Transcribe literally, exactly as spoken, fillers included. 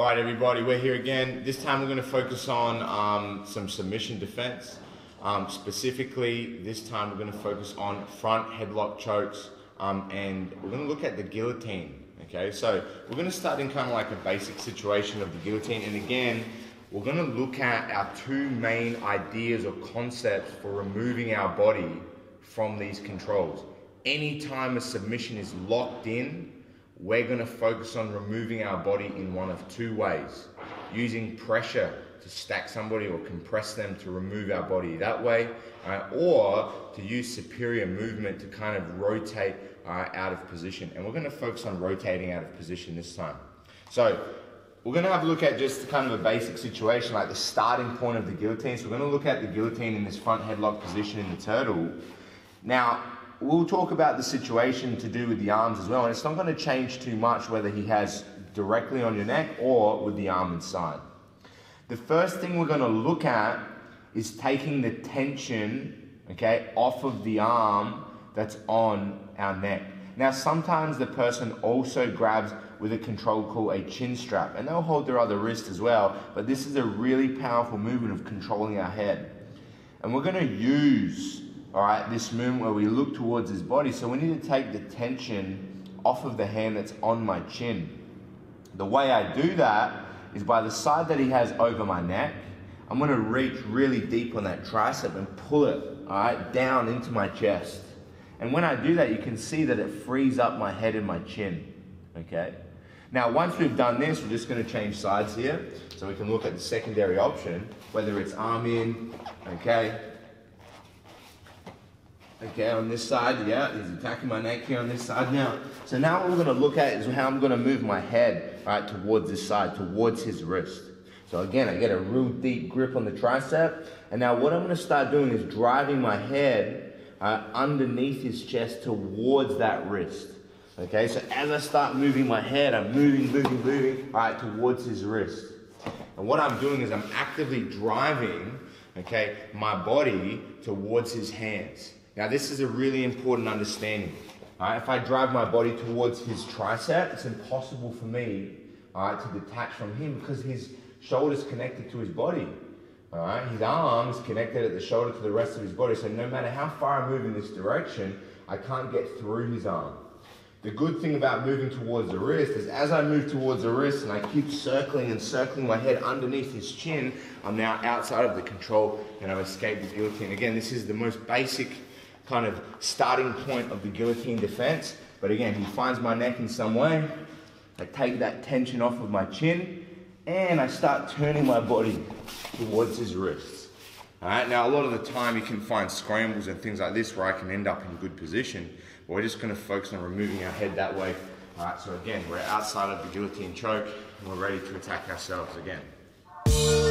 All right, everybody, we're here again. This time we're going to focus on um, some submission defense. Um, specifically, this time we're going to focus on front headlock chokes, um, and we're going to look at the guillotine. Okay, so we're going to start in kind of like a basic situation of the guillotine, and again, we're going to look at our two main ideas or concepts for removing our body from these controls. Anytime a submission is locked in, we're going to focus on removing our body in one of two ways. Using pressure to stack somebody or compress them to remove our body that way, uh, or to use superior movement to kind of rotate uh, out of position. And we're going to focus on rotating out of position this time. So we're going to have a look at just kind of a basic situation, like the starting point of the guillotine. So we're going to look at the guillotine in this front headlock position in the turtle. Now, we'll talk about the situation to do with the arms as well, and it's not going to change too much whether he has directly on your neck or with the arm inside. The first thing we're going to look at is taking the tension, okay, off of the arm that's on our neck. Now, sometimes the person also grabs with a control called a chin strap, and they'll hold their other wrist as well, but this is a really powerful movement of controlling our head. And we're going to use All right, this movement where we look towards his body. So we need to take the tension off of the hand that's on my chin. The way I do that is by the side that he has over my neck, I'm gonna reach really deep on that tricep and pull it, all right, down into my chest. And when I do that, you can see that it frees up my head and my chin, okay? Now, once we've done this, we're just gonna change sides here so we can look at the secondary option, whether it's arm in, okay? Okay, on this side, yeah, he's attacking my neck here on this side now. So now what we're gonna look at is how I'm gonna move my head, all right, towards this side, towards his wrist. So again, I get a real deep grip on the tricep. And now what I'm gonna start doing is driving my head uh, underneath his chest towards that wrist. Okay, so as I start moving my head, I'm moving, moving, moving, all right, towards his wrist. And what I'm doing is I'm actively driving, okay, my body towards his hands. Now, this is a really important understanding. All right, if I drive my body towards his tricep, it's impossible for me all right, to detach from him because his shoulder's connected to his body. All right, his arm is connected at the shoulder to the rest of his body. So no matter how far I move in this direction, I can't get through his arm. The good thing about moving towards the wrist is as I move towards the wrist and I keep circling and circling my head underneath his chin, I'm now outside of the control and I've escaped the guillotine. Again, this is the most basic kind of starting point of the guillotine defense. But again, he finds my neck in some way. I take that tension off of my chin and I start turning my body towards his wrists. All right, now a lot of the time you can find scrambles and things like this where I can end up in good position, but we're just gonna focus on removing our head that way. All right, so again, we're outside of the guillotine choke and we're ready to attack ourselves again.